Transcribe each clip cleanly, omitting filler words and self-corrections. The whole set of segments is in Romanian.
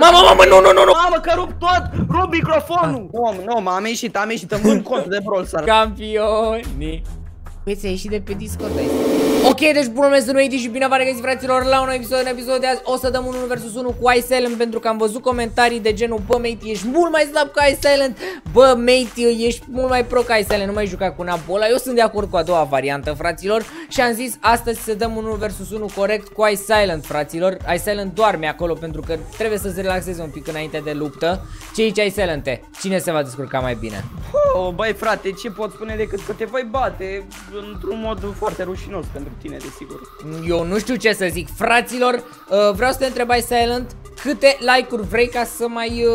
Mamă, mamă, nu! Mamă, că rup tot! Rup microfonul! Nu, m-am ieșit, îmi vând contul de Brawl Stars. Campioni! Păi ți-ai ieșit de pe Discord, ai zis. Ok, deci bună lumea, sunt Noidi și bine v-am regăsit, fraților, la un nou episod. În episodul de azi o să dăm un 1 vs 1 cu Ice Island, pentru că am văzut comentarii de genul: bă, mate, ești mult mai slab ca Ice Island, bă, mate, ești mult mai pro ca Ice Island, nu mai juca cu Nabola. Eu sunt de acord cu a doua variantă, fraților, și am zis astăzi să dăm un 1 vs 1 corect cu Ice Island, fraților. Ice Island doarme acolo pentru că trebuie să se relaxeze un pic înainte de luptă. Ce aici, Ice Island, te? Cine se va descurca mai bine? Oh, băi, frate, ce pot spune decât că te voi bate într-un mod foarte rușinos pentru tine, desigur. Eu nu știu ce să zic, fraților. Vreau să te întreb, Ice Island, câte like-uri vrei ca să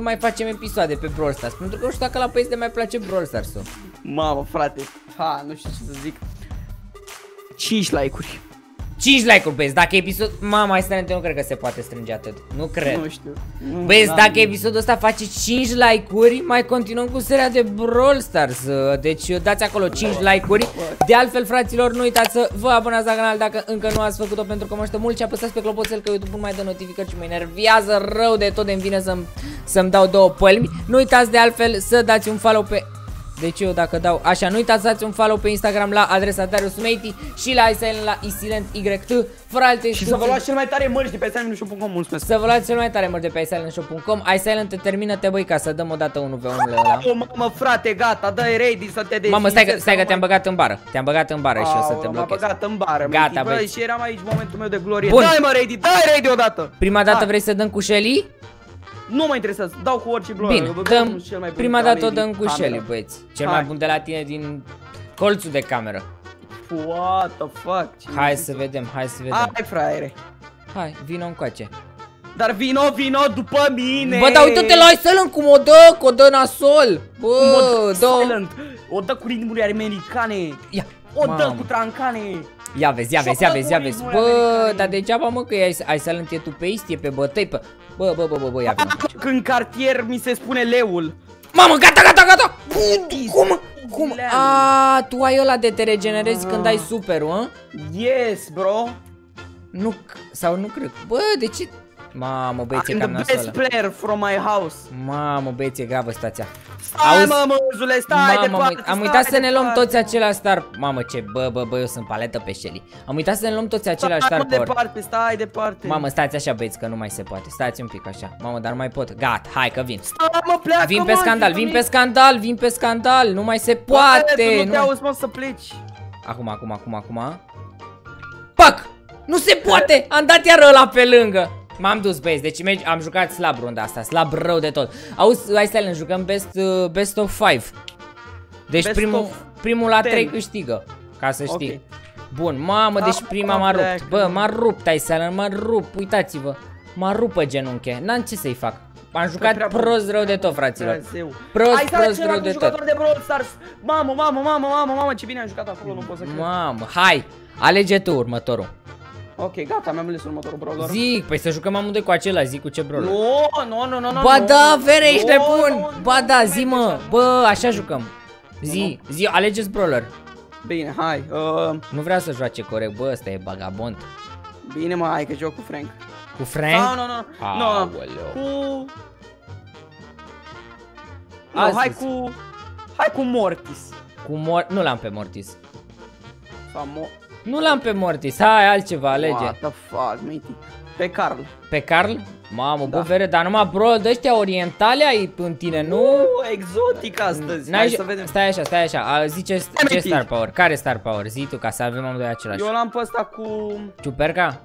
mai facem episoade pe Brawl Stars? Pentru că nu știu dacă la păi de mai place Brawl Stars-ul. Mamă, frate, nu știu ce să zic. 5 like-uri. 5 like-uri, băieți, dacă episod... Mama, Ice, nu cred că se poate strânge atât. Nu cred. Nu știu. Băieți, dacă episodul ăsta face 5 like-uri, mai continuăm cu seria de Brawl Stars. Deci dați acolo 5 like-uri. De altfel, fraților, nu uitați să vă abonați la canal dacă încă nu ați făcut-o, pentru că mă aștept mult, și apăsați pe clopoțel că YouTube nu mai dă notificări și mă enervează rău de tot, de-mi vine să-mi dau două pălmi. Nu uitați de altfel să dați un follow pe... Deci eu dacă dau așa, nu uitați să dați un follow pe Instagram la adresa Darius Matey și la Ice Island la isilentyt. Fără alte și să vă luați cel mai tare mărci de pe iceislandshop.com. Mulțumesc. Să vă luați cel mai tare mărci de pe iceislandshop.com. Ice Island, te termină, te băi, ca să dăm o dată 1v1 la ăla. Mamă, frate, gata, dai ready să te dezi. Mamă, stai că te-am băgat în bară. Te-am băgat în bară și o să te blochez. M-am băgat în bară. Gata, băi. Și eram aici momentul meu de glorie. Dai, mă, ready, dai ready o dată. Prima dată vrei să dăm cu Shelly? Nu mă interesează, dau cu orice blog. Bine, dăm, prima dată o dăm cu Shelly, băieți. Cel mai bun de la tine din colțul de cameră. What the fuck? Hai să vedem, hai să vedem. Hai, fraiere. Hai, vino încoace. Dar vino după mine. Bă, dar uite-te la Ice Island cum o dă, că o dă nasol. Bă, o dă cu ritmuri americane. Ia, o dă cu trancane. Ia vezi. Bă, dar degeaba, mă, că Ice Island e tupeist, e pe bătăi, pe... Bă, ia vezi. Când cartier mi se spune leul. Mamă, gata! Cum? A, tu ai ăla de te regenerezi când ai superul, a? Yes, bro. Nu, sau nu cred. Bă, de ce? Mamă, băieți, e cam nasoală. I'm the best player from my house. Mamă, băieți, e gravă stația. Stai, mă, măzule, stai departe. Am uitat să ne luăm toți același star. Mamă, ce, bă, eu sunt paletă pe Shelly. Am uitat să ne luăm toți același star. Stai departe. Mamă, stați așa, băieți, că nu mai se poate. Stați un pic așa. Mamă, dar nu mai pot. Gata, hai că vin. Vin pe scandal. Nu mai se poate. Nu te auzi, mă, să pleci. Acum. Pac! Nu se poate. Am dat iar ăla pe lângă. M-am dus, băieți, deci am jucat slab runda asta, slab rău de tot. Auzi, hai să ne jucăm best of 5. Deci primul la 3 câștigă, ca să știi. Bun, mamă, deci prima m-a rupt. Bă, m-a rupt, hai să mă rup, uitați-vă. M-a rupă genunche, n-am ce să-i fac. Am jucat prost rău de tot, fraților. Prost rău de tot. Mamă, ce bine am jucat acolo, nu pot să cred. Mamă, hai, alege tu următorul. Ok, gata, mi-am ales următorul brawler. Zic, păi să jucăm amândoi cu acela, zic cu ce brawler. Nu. Ba da, Vere, ești nebun. Ba da, zi, mă. Bă, așa jucăm. Zi, alegeți brawler. Bine, hai. Nu vreau să joace corect, bă, ăsta e bagabond. Bine, mă, hai că joc cu Frank. Cu Frank? Nu. Hai cu Mortis. Nu l-am pe Mortis. Nu l-am pe Mortis, hai altceva, alege. What the fuck, matey. Pe Carl. Pe Carl? Mamă, da. Bă, Vere, dar numai bro, de-ăștia orientale ai în tine, nu? Exotic astăzi, hai să vedem. Stai așa, zice ce star power, care star power, zi tu ca să avem amândoi același. Eu l-am pe ăsta cu... Ciuperca?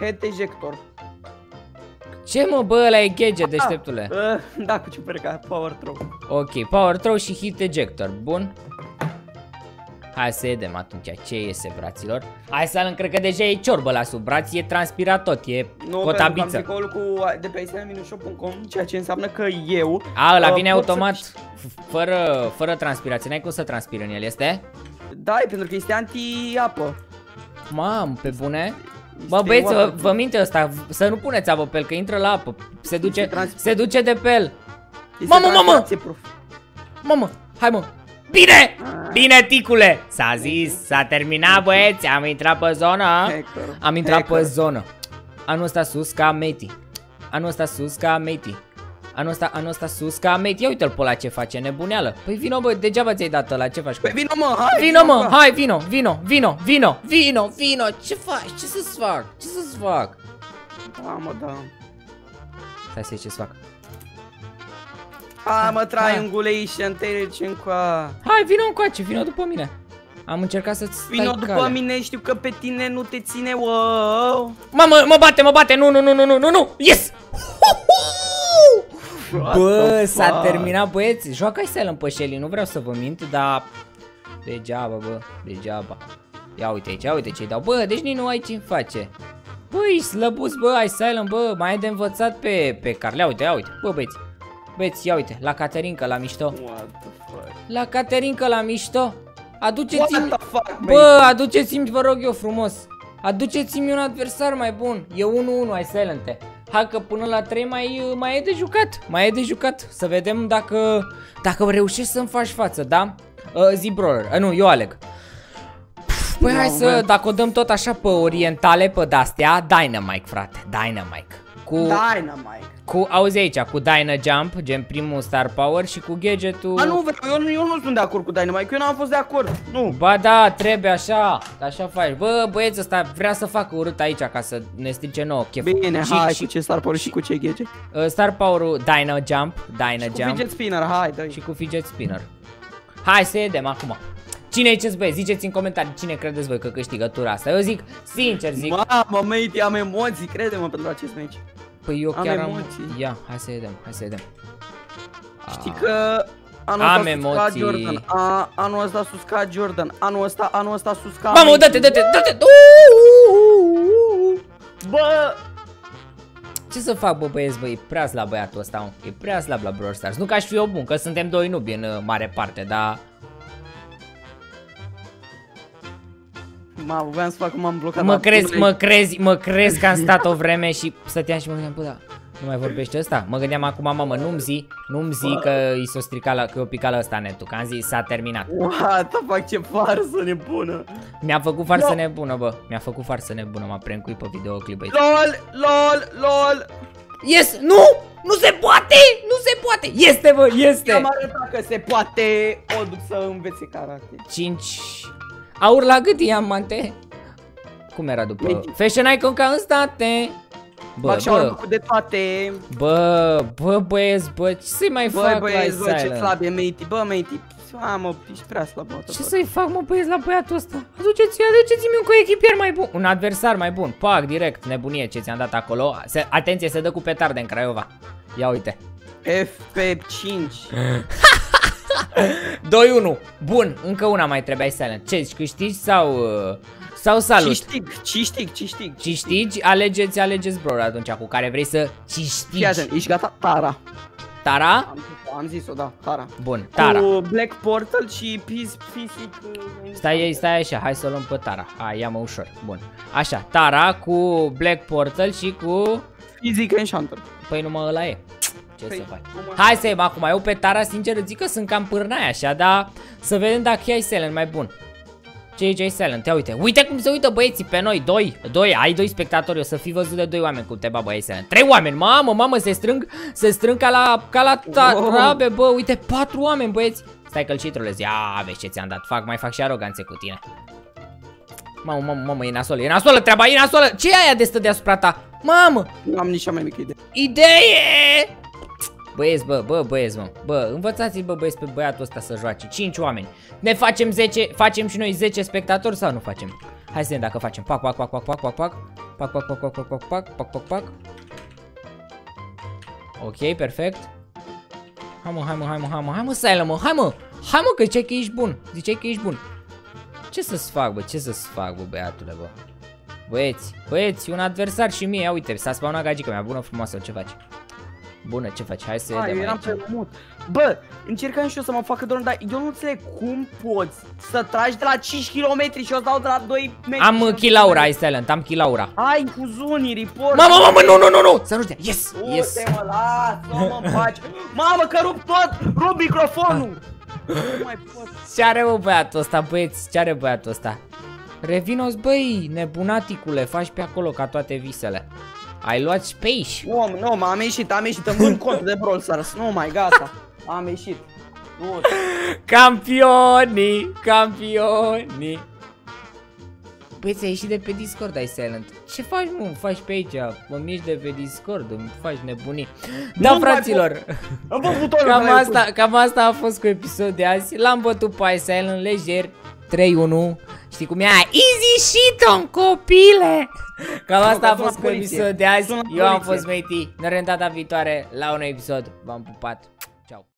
Head ejector. Ce, mă, bă, ăla e gadget, deșteptule. Da, cu ciuperca, power throw. Ok, power throw și hit ejector, bun. Hai să vedem atunci ce iese, braților. Hai să cred că deja e ciorbă la sub braț, e transpirat tot, e cotabiță. Nu, pentru că am tricoul de pe iceisland-shop.com, ceea ce înseamnă că eu... A, ăla vine automat, fără transpirație, n-ai cum să transpiri în el, este? Da, e pentru că este anti-apă. Mam, pe bune? Bă, băieți, vă minte ăsta, să nu puneți apă pe el, că intră la apă, se duce de pe el. Mamă! Hai, mă! Bine! Bine, ticule! S-a zis, s-a terminat, băieți, am intrat pe zonă. Anul ăsta sus ca Matey. anul ăsta sus ca matey. Anul ăsta sus ca matey. Ia uite-l pe ăla ce face, nebuneală. Păi vino bă, degeaba ți-ai dat ăla, ce faci? Păi vino mă, hai! Vino mă, hai, vino. Ce faci? Ce să-ți fac? Ce să-ți fac? Da mă, da. Stai să-i ce-ți fac. Hai mă, triangulation, trece încoa. Hai, vino încoace, vino după mine. Am încercat să-ți stai vino după calea. Mine, știu că pe tine nu te ține, wow. Mamă, mă bate, nu, yes! Bă, s-a terminat băieți, joacă-i Silent pe Shelly, nu vreau să vă mint, dar degeaba, bă, degeaba. Ia uite aici, ia uite ce-i dau, bă, deci nici nu ai ce-mi face. Bă, ești slăbus, bă, ai Silent, bă, mai ai de învățat pe Carlea, uite, ia uite, bă, băieți. Băieți, ia uite, la Caterinca, la mișto. La Caterinca, la mișto. Aduceți-mi, bă, aduceți-mi, vă rog eu frumos. Aduceți-mi un adversar mai bun. E 1-1, ai Silent-e. Hai că până la 3 mai e de jucat. Mai e de jucat. Să vedem dacă reușești să-mi faci față, da? Zibroller, nu, eu aleg. Păi hai să, dacă o dăm tot așa pe orientale, pe de-astea, Dynamite, frate, Dynamite. Auzi aici, cu Dyna Jump, gen primul Star Power și cu gadgetul. Ba nu, eu nu sunt de acord cu Dynamite, eu n-am fost de acord, nu. Ba da, trebuie așa, așa faci. Bă, băieți, ăsta vrea să facă urât aici ca să ne strice nouă cheful. Bine, hai, cu ce Star Power și cu ce gadget? Star Power-ul Dyna Jump, și cu Fidget Spinner, hai, dai. Și cu Fidget Spinner. Hai să vedem acum. Cine e ce-ți băieți? Ziceți în comentarii cine credeți voi că câștigă tura asta. Eu zic, sincer zic. Mamă, mate, am emoții, crede-mă, pentru acest meci. Păi eu chiar am emoții. Ia, hai să vedem, hai să vedem. Știi că am emoții. Jordan. Anul ăsta sus ca Jordan. Anul ăsta sus ca... Mamă, dă-te! Bă! Ce să fac, bă, băieți, bă, e prea slab băiatul ăsta, e prea slab la Brawl Stars. Nu că aș fi eu bun, că suntem doi nubi în mare parte, dar... Mă, voiam să fac cum am blocat. Mă crezi că am stat o vreme și stăteam și mă gândeam, bă, da, nu mai vorbește ăsta? Mă gândeam acum, mamă, nu-mi zi că i s-o strica la, că o pica la ăsta netul, că am zis, s-a terminat. What the fuck, ce farsă nebună. Mi-a făcut farsă nebună, bă, mi-a făcut farsă nebună, m-a prank-uit pe videoclip. LOL. Yes, nu! Nu se poate! Nu se poate! Este, bă, este! Am arătat că se poate, o duc să învețe caracter. 5... Aur la gât i-am, mante. Cum era după? Fashion Icon ca în state. Bă, bă, de toate. Bă, băieți, bă, ce să-i mai fac la Silent? Bă, ce slab e matey, bă, matey. Mamă, ești prea slabă. Ce să-i fac, mă, băieți, la băiatul ăsta? Aduceți-mi un coechipier mai bun. Un adversar mai bun. Pac, direct, nebunie ce ți-am dat acolo. Atenție, se dă cu petarde în Craiova. Ia uite. FP5. 2-1. Bun, încă una mai trebuia Silent. Ce zici, câștigi sau salut? Ciștig. Alegeți bro, atunci cu care vrei să ciștigi. Ești gata? Tara? Am zis-o, da, Tara. Bun, Tara. Cu Black Portal și Pisic. Stai așa, hai să o luăm pe Tara. Hai, ia-mă ușor, bun. Așa, Tara cu Black Portal și cu... Pisic Enchanter. Păi numai ăla e. Ce să faci? Hai să iei acum, eu pe Tara sincer zic că sunt cam pârnaia așa, dar să vedem dacă ai Silent mai bun. Ce e Silent? Ia uite, uite cum se uită băieții pe noi, doi, ai doi spectatori, o să fi văzut de doi oameni cum te babă Silent. Trei oameni, mamă, se strâng ca la Tarabe, bă, uite, 4 oameni băieți. Stai că-l și trolezi, ia vezi ce ți-am dat, mai fac și aroganțe cu tine. Mamă, e nasolă treaba, e nasolă, ce e aia de stă deasupra ta? Mamă! Nu am nici mai mică idee! Băieți, bă, învățați-l, bă, băieți, pe băiatul ăsta să joace. 5 oameni. Ne facem 10, facem și noi 10 spectatori sau nu facem? Hai să vedem dacă facem. Pac. Ok, perfect. Hai mă, Silent, mă, hai mă, că ziceai că ești bun. Ce să-ți fac, bă, băiatule, bă. Băieți, un adversar și mie, ia uite, s-a spawnat gagica mea, bună, frumoasă, ce faci? Bună, ce faci? Hai să vedem. Eram pe mut. Bă, încercam și eu să mă facă doar, dar eu nu înțeleg cum poți să tragi de la 5 km și eu dau de la 2 metri. Am Kilaura, ai Silent, am Kilaura. Ai cu zunii, report. Mamă, nu. Să nu-ți dea. Yes, yes. Uite, mă, las, mă faci. Mamă, că rup microfonul. Nu mai pot. Ce are, bă, băiatul ăsta, băieți? Ce are băiatul ăsta? Revino-ți, băi, nebunaticule, faci pe acolo ca toate visele. Ai luat space. Nu, nu, am ieșit, îmi vând cont de Brawl Stars. Nu mai, gata. Am ieșit. Campioni, campioni. Băi, ți-ai ieșit de pe Discord, ai silent. Ce faci, mă? Faci pe aici, mă miști de pe Discord, îmi faci nebunii. Da, fraților, cam asta a fost cu episodul de azi. L-am bătut pe silent lejer 3-1. Știi cum e aia? Easy shit-on, copile! Cam asta a fost cu episodul de azi. Eu am fost Matey. Ne vedem data viitoare la un episod. V-am pupat.